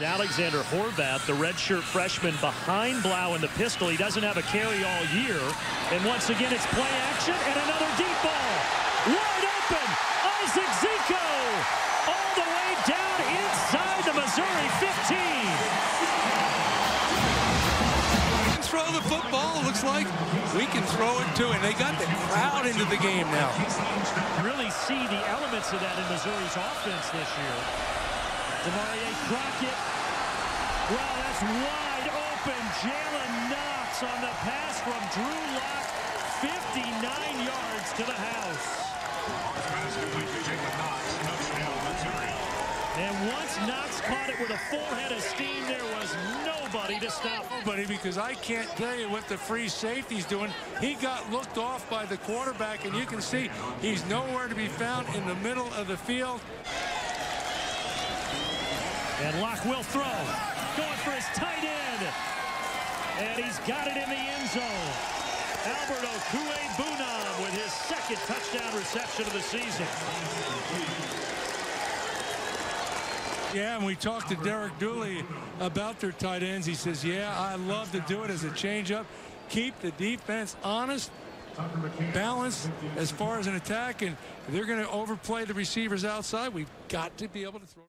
It's Alexander Horvath, the redshirt freshman behind Blau in the pistol. He doesn't have a carry all year. And once again, it's play action and another deep ball. Wide open, Isaac Zico all the way down inside the Missouri 15. Throw the football. It looks like we can throw it too. And they got the crowd into the game now. Really see the elements of that in Missouri's offense this year. DeMarie Crockett, well, that's wide open. Jalen Knox on the pass from Drew Locke, 59 yards to the house. And once Knox caught it with a forehead of steam, there was nobody to stop him. Because I can't tell you what the free safety's doing. He got looked off by the quarterback, and you can see he's nowhere to be found in the middle of the field. And Locke will throw, going for his tight end, and he's got it in the end zone. Alberto Okuebunam with his second touchdown reception of the season. Yeah, and we talked to Derek Dooley about their tight ends. He says, yeah, I love to do it as a changeup. Keep the defense honest, balanced as far as an attack, and if they're going to overplay the receivers outside, we've got to be able to throw.